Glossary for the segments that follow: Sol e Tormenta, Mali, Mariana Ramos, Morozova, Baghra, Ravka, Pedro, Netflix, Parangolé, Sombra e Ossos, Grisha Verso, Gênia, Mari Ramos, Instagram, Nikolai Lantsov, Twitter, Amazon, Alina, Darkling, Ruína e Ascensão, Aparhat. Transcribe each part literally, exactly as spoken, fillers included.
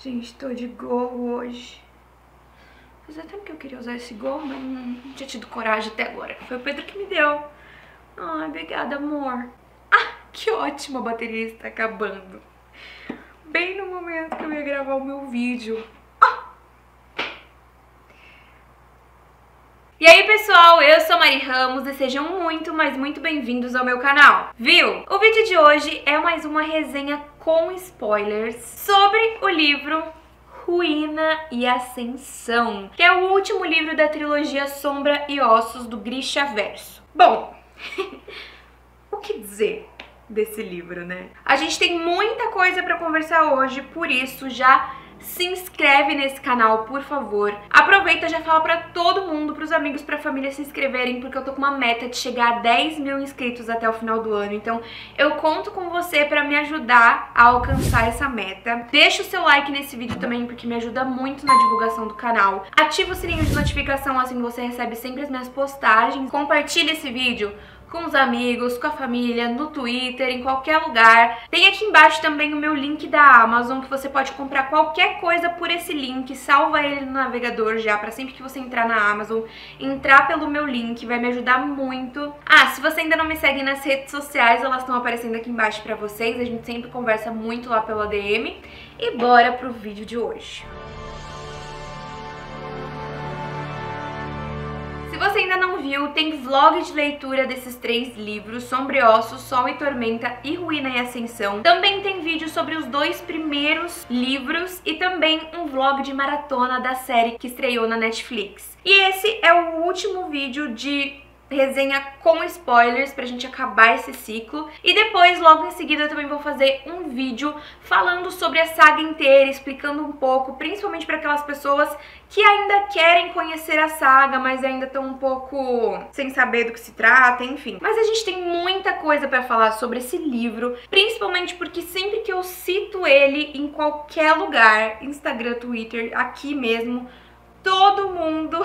Gente, tô de gorro hoje. Fazia tempo que eu queria usar esse gorro, mas não tinha tido coragem até agora. Foi o Pedro que me deu. Ai, obrigada, amor. Ah, que ótimo, a bateria está acabando. Bem no momento que eu ia gravar o meu vídeo. E aí pessoal, eu sou Mari Ramos e sejam muito, mas muito bem-vindos ao meu canal, viu? O vídeo de hoje é mais uma resenha com spoilers sobre o livro Ruína e Ascensão, que é o último livro da trilogia Sombra e Ossos do Grisha Verso. Bom, o que dizer desse livro, né? A gente tem muita coisa pra conversar hoje, por isso já... se inscreve nesse canal, por favor. Aproveita, já fala pra todo mundo, pros amigos, pra família se inscreverem, porque eu tô com uma meta de chegar a dez mil inscritos até o final do ano. Então eu conto com você pra me ajudar a alcançar essa meta. Deixa o seu like nesse vídeo também, porque me ajuda muito na divulgação do canal. Ativa o sininho de notificação, assim você recebe sempre as minhas postagens. Compartilha esse vídeo com os amigos, com a família, no Twitter, em qualquer lugar. Tem aqui embaixo também o meu link da Amazon, que você pode comprar qualquer coisa por esse link. Salva ele no navegador já, pra sempre que você entrar na Amazon, entrar pelo meu link, vai me ajudar muito. Ah, se você ainda não me segue nas redes sociais, elas estão aparecendo aqui embaixo pra vocês. A gente sempre conversa muito lá pela D M. E bora pro vídeo de hoje. Se você ainda não viu, tem vlog de leitura desses três livros, Sombra e Ossos, Sol e Tormenta e Ruína e Ascensão. Também tem vídeo sobre os dois primeiros livros e também um vlog de maratona da série que estreou na Netflix. E esse é o último vídeo de... resenha com spoilers pra gente acabar esse ciclo. E depois, logo em seguida, eu também vou fazer um vídeo falando sobre a saga inteira, explicando um pouco, principalmente pra aquelas pessoas que ainda querem conhecer a saga, mas ainda estão um pouco sem saber do que se trata, enfim. Mas a gente tem muita coisa pra falar sobre esse livro, principalmente porque sempre que eu cito ele em qualquer lugar, Instagram, Twitter, aqui mesmo, todo mundo...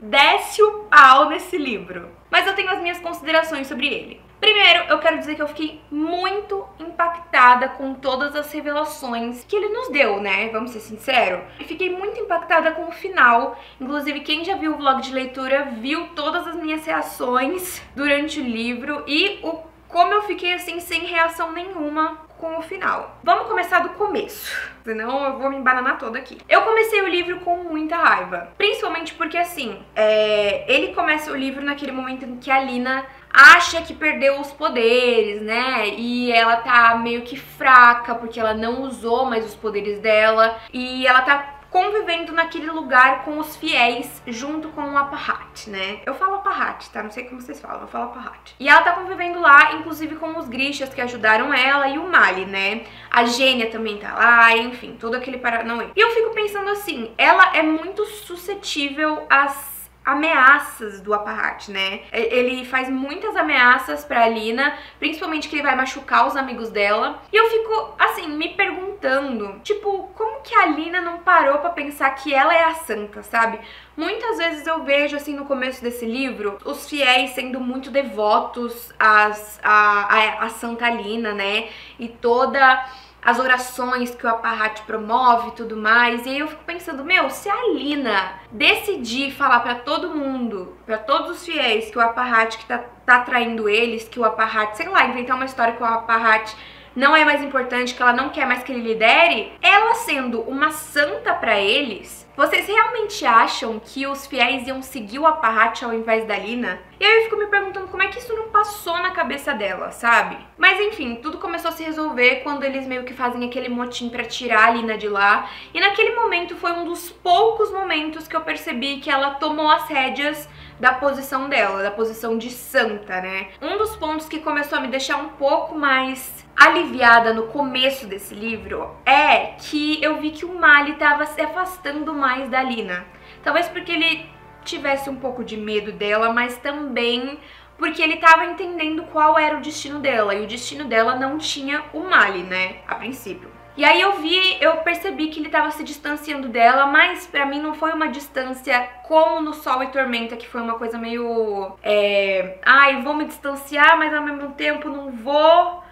desce o pau nesse livro. Mas eu tenho as minhas considerações sobre ele. Primeiro, eu quero dizer que eu fiquei muito impactada com todas as revelações que ele nos deu, né? Vamos ser sinceros. E fiquei muito impactada com o final. Inclusive, quem já viu o vlog de leitura viu todas as minhas reações durante o livro e o como eu fiquei assim sem reação nenhuma com o final. Vamos começar do começo, senão eu vou me embananar toda aqui. Eu comecei o livro com muita raiva, principalmente porque assim, é... ele começa o livro naquele momento em que a Alina acha que perdeu os poderes, né? E ela tá meio que fraca, porque ela não usou mais os poderes dela, e ela tá convivendo naquele lugar com os fiéis, junto com o Aparhat, né? Eu falo Aparhat, tá? Não sei como vocês falam, eu falo Aparhat. E ela tá convivendo lá, inclusive com os Grishas que ajudaram ela e o Mali, né? A Gênia também tá lá, enfim, todo aquele paranoia. E eu fico pensando assim, ela é muito suscetível às ameaças do Aparhat, né? Ele faz muitas ameaças pra Alina, principalmente que ele vai machucar os amigos dela. E eu fico, assim, me perguntando, tipo, como que a Alina não parou pra pensar que ela é a santa, sabe? Muitas vezes eu vejo, assim, no começo desse livro, os fiéis sendo muito devotos às, à, à, à Santa Alina, né? E toda... as orações que o Aparhat promove e tudo mais. E aí eu fico pensando, meu, se a Alina decidir falar pra todo mundo, pra todos os fiéis, que o Aparhat que tá, tá traindo eles, que o Aparhat, sei lá, inventar uma história que o Aparhat não é mais importante, que ela não quer mais que ele lidere, ela sendo uma santa pra eles, vocês realmente acham que os fiéis iam seguir o Aparhat ao invés da Alina? E aí eu fico me perguntando como é que isso não passou na cabeça dela, sabe? Mas enfim, tudo começou a se resolver quando eles meio que fazem aquele motim pra tirar a Alina de lá. E naquele momento foi um dos poucos momentos que eu percebi que ela tomou as rédeas da posição dela, da posição de santa, né? Um dos pontos que começou a me deixar um pouco mais aliviada no começo desse livro é que eu vi que o Mali tava se afastando mais da Alina. Talvez porque ele tivesse um pouco de medo dela, mas também porque ele tava entendendo qual era o destino dela, e o destino dela não tinha o Mali, né, a princípio. E aí eu vi, eu percebi que ele tava se distanciando dela, mas pra mim não foi uma distância como no Sol e Tormenta, que foi uma coisa meio... É, ai, vou me distanciar, mas ao mesmo tempo não vou...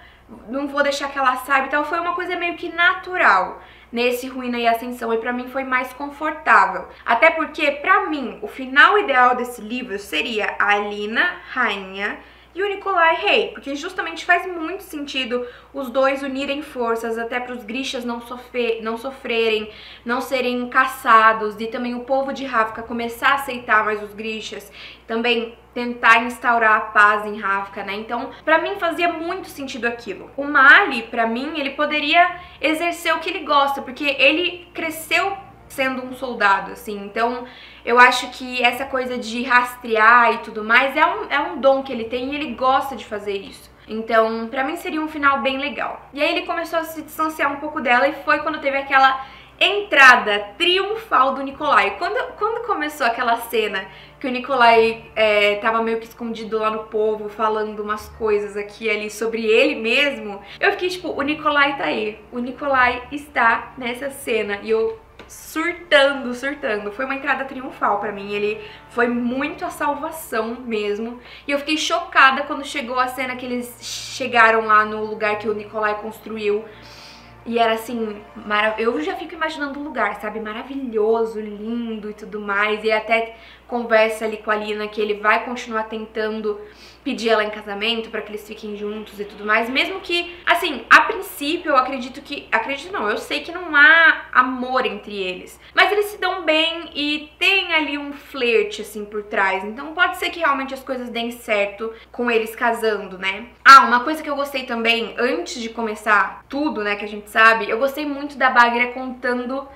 não vou deixar que ela saiba e tal. Foi uma coisa meio que natural. nesse Ruína e Ascensão, e pra mim foi mais confortável. Até porque, pra mim, o final ideal desse livro seria a Alina, rainha, e o Nikolai rei, porque justamente faz muito sentido os dois unirem forças, até para os grishas não, sofrer, não sofrerem, não serem caçados, e também o povo de Ravka começar a aceitar mais os grishas, também tentar instaurar a paz em Ravka, né? Então, pra mim fazia muito sentido aquilo. O Mali, pra mim, ele poderia exercer o que ele gosta, porque ele cresceu sendo um soldado, assim, então eu acho que essa coisa de rastrear e tudo mais é um, é um dom que ele tem e ele gosta de fazer isso. Então, pra mim seria um final bem legal. E aí ele começou a se distanciar um pouco dela e foi quando teve aquela entrada triunfal do Nikolai. Quando, quando começou aquela cena que o Nikolai é, tava meio que escondido lá no povo, falando umas coisas aqui e ali sobre ele mesmo, eu fiquei tipo, o Nikolai tá aí, o Nikolai está nessa cena, e eu surtando, surtando. Foi uma entrada triunfal pra mim, ele foi muito a salvação mesmo. E eu fiquei chocada quando chegou a cena que eles chegaram lá no lugar que o Nikolai construiu. E era assim, marav... eu já fico imaginando o lugar, sabe? Maravilhoso, lindo e tudo mais. E até conversa ali com a Alina que ele vai continuar tentando pedir ela em casamento pra que eles fiquem juntos e tudo mais. Mesmo que, assim, a princípio eu acredito que... Acredito não, eu sei que não há amor entre eles. Mas eles se dão bem e tem ali um flerte, assim, por trás. Então pode ser que realmente as coisas deem certo com eles casando, né? Ah, uma coisa que eu gostei também, antes de começar tudo, né, que a gente sabe, eu gostei muito da Baghra contando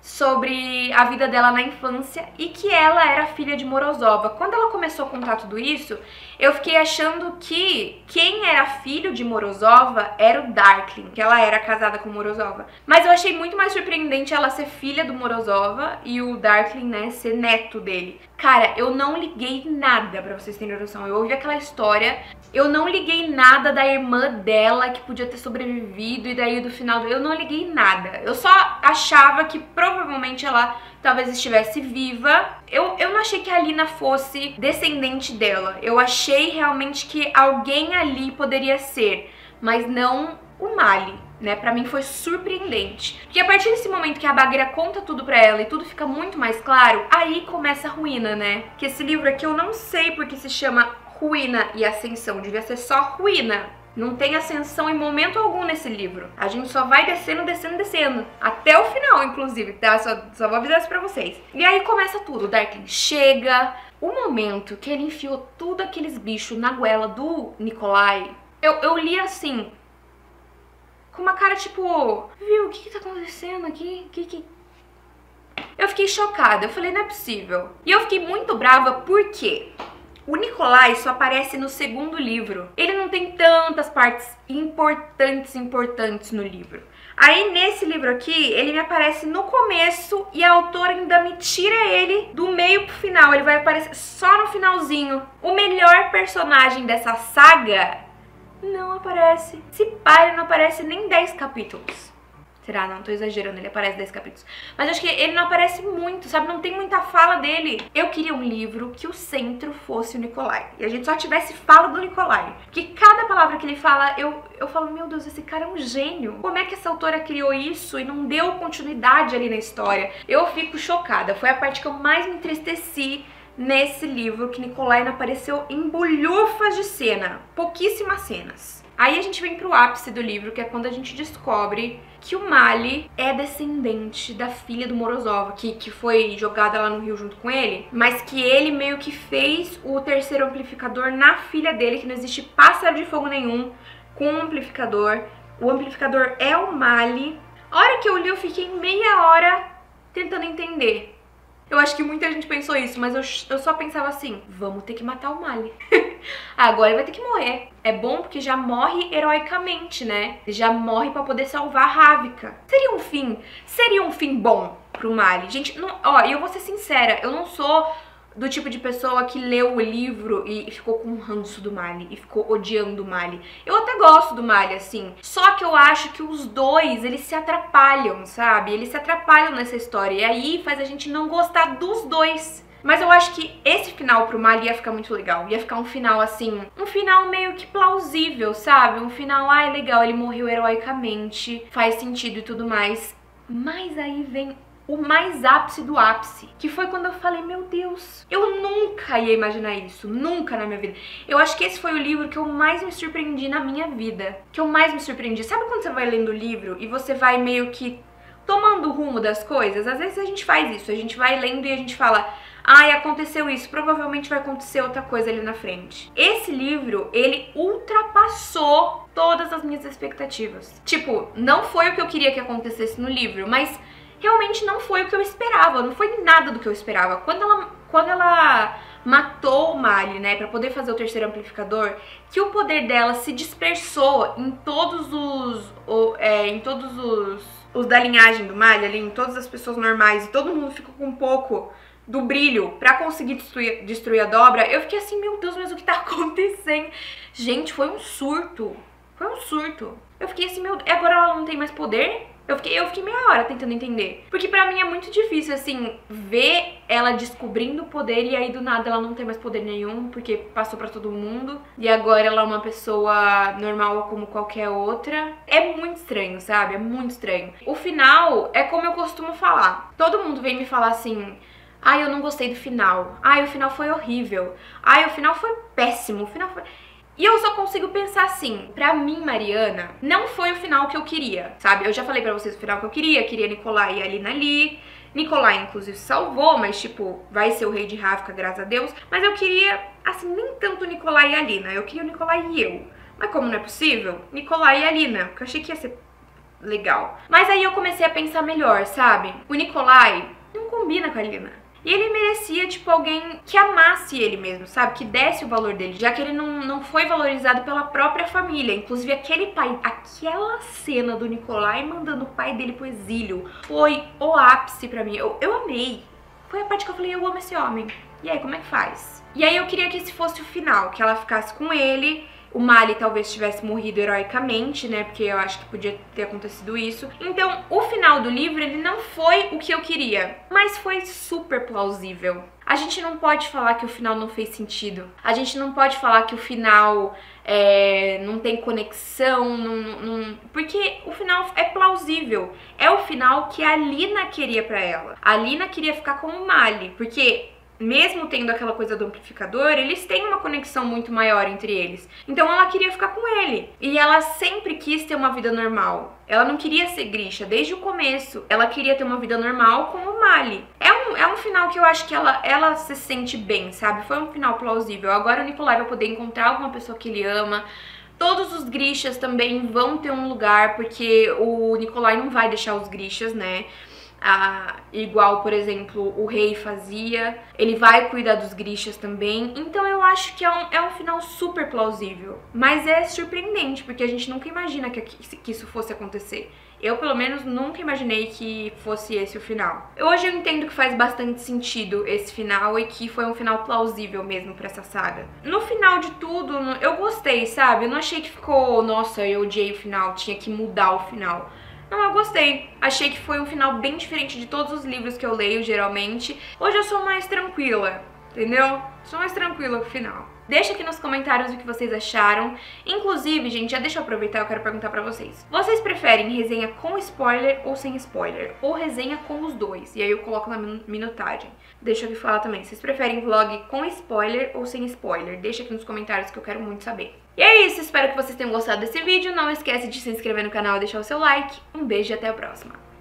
sobre a vida dela na infância e que ela era filha de Morozova. Quando ela começou a contar tudo isso, eu fiquei achando que quem era filho de Morozova era o Darkling, que ela era casada com Morozova. Mas eu achei muito mais surpreendente ela ser filha do Morozova e o Darkling, né, ser neto dele. Cara, eu não liguei nada, pra vocês terem noção. Eu ouvi aquela história, eu não liguei nada da irmã dela que podia ter sobrevivido e daí do final do... Eu não liguei nada. Eu só achava que provavelmente ela talvez estivesse viva. Eu, eu não achei que a Alina fosse descendente dela. Eu achei realmente que alguém ali poderia ser, mas não o Mali, né? Pra mim foi surpreendente. Porque a partir desse momento que a Baghra conta tudo pra ela e tudo fica muito mais claro, aí começa a ruína, né? Que esse livro aqui eu não sei porque se chama Ruína e Ascensão, devia ser só Ruína. Não tem ascensão em momento algum nesse livro. A gente só vai descendo, descendo, descendo. Até o final, inclusive, tá? Só, só vou avisar isso pra vocês. E aí começa tudo. O Darkling chega. O momento que ele enfiou tudo aqueles bichos na goela do Nikolai, eu, eu li assim... com uma cara tipo, viu, o que que tá acontecendo aqui? Que que... Eu fiquei chocada, eu falei, não é possível. E eu fiquei muito brava porque o Nikolai só aparece no segundo livro. Ele não tem tantas partes importantes, importantes no livro. Aí nesse livro aqui, ele me aparece no começo e a autora ainda me tira ele do meio pro final. Ele vai aparecer só no finalzinho. O melhor personagem dessa saga... não aparece. Se pá, ele não aparece nem dez capítulos. Será? Não, tô exagerando, ele aparece dez capítulos. Mas acho que ele não aparece muito, sabe? Não tem muita fala dele. Eu queria um livro que o centro fosse o Nikolai. E a gente só tivesse fala do Nikolai. Porque cada palavra que ele fala, eu, eu falo, meu Deus, esse cara é um gênio. Como é que essa autora criou isso e não deu continuidade ali na história? Eu fico chocada. Foi a parte que eu mais me entristeci nesse livro, que Nikolai apareceu em bolhufas de cena, pouquíssimas cenas. Aí a gente vem pro ápice do livro, que é quando a gente descobre que o Mali é descendente da filha do Morozova, que, que foi jogada lá no rio junto com ele, mas que ele meio que fez o terceiro amplificador na filha dele, que não existe pássaro de fogo nenhum com um amplificador. O amplificador é o Mali. A hora que eu li, eu fiquei meia hora tentando entender. Eu acho que muita gente pensou isso, mas eu, eu só pensava assim, vamos ter que matar o Mali. Agora ele vai ter que morrer. É bom porque já morre heroicamente, né? Ele já morre pra poder salvar a Ravka. Seria um fim, seria um fim bom pro Mali. Gente, não, ó, eu vou ser sincera, eu não sou do tipo de pessoa que leu o livro e ficou com ranço do Mali, e ficou odiando o Mali. Eu até gosto do Mali, assim, só que eu acho que os dois, eles se atrapalham, sabe? Eles se atrapalham nessa história, e aí faz a gente não gostar dos dois. Mas eu acho que esse final pro Mali ia ficar muito legal, ia ficar um final assim, um final meio que plausível, sabe? Um final, ai, legal, ele morreu heroicamente, faz sentido e tudo mais. Mas aí vem o mais ápice do ápice, que foi quando eu falei, meu Deus, eu nunca ia imaginar isso, nunca na minha vida. Eu acho que esse foi o livro que eu mais me surpreendi na minha vida, que eu mais me surpreendi. Sabe quando você vai lendo o livro e você vai meio que tomando o rumo das coisas? Às vezes a gente faz isso, a gente vai lendo e a gente fala, ai, aconteceu isso, provavelmente vai acontecer outra coisa ali na frente. Esse livro, ele ultrapassou todas as minhas expectativas. Tipo, não foi o que eu queria que acontecesse no livro, mas realmente não foi o que eu esperava, não foi nada do que eu esperava. Quando ela, quando ela matou o Mali, né, pra poder fazer o terceiro amplificador, que o poder dela se dispersou em todos os, o, é, em todos os, os da linhagem do Mali, ali, em todas as pessoas normais, e todo mundo ficou com um pouco do brilho pra conseguir destruir, destruir a dobra, eu fiquei assim, meu Deus, mas o que tá acontecendo? Gente, foi um surto, foi um surto. Eu fiquei assim, meu Deus, agora ela não tem mais poder? Eu fiquei, eu fiquei meia hora tentando entender. Porque pra mim é muito difícil, assim, ver ela descobrindo o poder e aí do nada ela não tem mais poder nenhum, porque passou pra todo mundo. E agora ela é uma pessoa normal como qualquer outra. É muito estranho, sabe? É muito estranho. O final é como eu costumo falar. Todo mundo vem me falar assim, ai, eu não gostei do final. Ai, o final foi horrível. Ai, o final foi péssimo. O final foi... E eu só consigo pensar assim, pra mim, Mariana, não foi o final que eu queria, sabe? Eu já falei pra vocês o final que eu queria, queria Nikolai e Alina ali. Nikolai, inclusive, salvou, mas, tipo, vai ser o rei de Ravka, graças a Deus. Mas eu queria, assim, nem tanto Nikolai e Alina, eu queria o Nikolai e eu. Mas como não é possível, Nikolai e Alina, porque eu achei que ia ser legal. Mas aí eu comecei a pensar melhor, sabe? O Nikolai não combina com a Alina. E ele merecia, tipo, alguém que amasse ele mesmo, sabe? Que desse o valor dele, já que ele não, não foi valorizado pela própria família. Inclusive, aquele pai, aquela cena do Nikolai mandando o pai dele pro exílio foi o ápice pra mim. Eu, eu amei. Foi a parte que eu falei, eu amo esse homem. E aí, como é que faz? E aí eu queria que esse fosse o final, que ela ficasse com ele. O Mali talvez tivesse morrido heroicamente, né? Porque eu acho que podia ter acontecido isso. Então, o final do livro, ele não foi o que eu queria, mas foi super plausível. A gente não pode falar que o final não fez sentido. A gente não pode falar que o final é, não tem conexão, não, não, porque o final é plausível. É o final que a Alina queria pra ela. A Alina queria ficar com o Mali, porque... mesmo tendo aquela coisa do amplificador, eles têm uma conexão muito maior entre eles. Então ela queria ficar com ele. E ela sempre quis ter uma vida normal. Ela não queria ser Grisha desde o começo. Ela queria ter uma vida normal com o Mali. É um, é um final que eu acho que ela, ela se sente bem, sabe? Foi um final plausível. Agora o Nikolai vai poder encontrar alguma pessoa que ele ama. Todos os Grishas também vão ter um lugar, porque o Nikolai não vai deixar os Grishas, né? Ah, igual, por exemplo, o rei fazia. Ele vai cuidar dos Grishas também. Então eu acho que é um, é um final super plausível. Mas é surpreendente, porque a gente nunca imagina que, que isso fosse acontecer. Eu, pelo menos, nunca imaginei que fosse esse o final. Hoje eu entendo que faz bastante sentido esse final e que foi um final plausível mesmo pra essa saga. No final de tudo, eu gostei, sabe? Eu não achei que ficou, nossa, eu odiei o final, tinha que mudar o final. Não, eu gostei. Achei que foi um final bem diferente de todos os livros que eu leio, geralmente. Hoje eu sou mais tranquila, entendeu? Sou mais tranquila com o final. Deixa aqui nos comentários o que vocês acharam. Inclusive, gente, já deixa eu aproveitar, eu quero perguntar pra vocês. Vocês preferem resenha com spoiler ou sem spoiler? Ou resenha com os dois? E aí eu coloco na minutagem. Deixa eu aqui falar também. Vocês preferem vlog com spoiler ou sem spoiler? Deixa aqui nos comentários que eu quero muito saber. E é isso, espero que vocês tenham gostado desse vídeo. Não esquece de se inscrever no canal e deixar o seu like. Um beijo e até a próxima.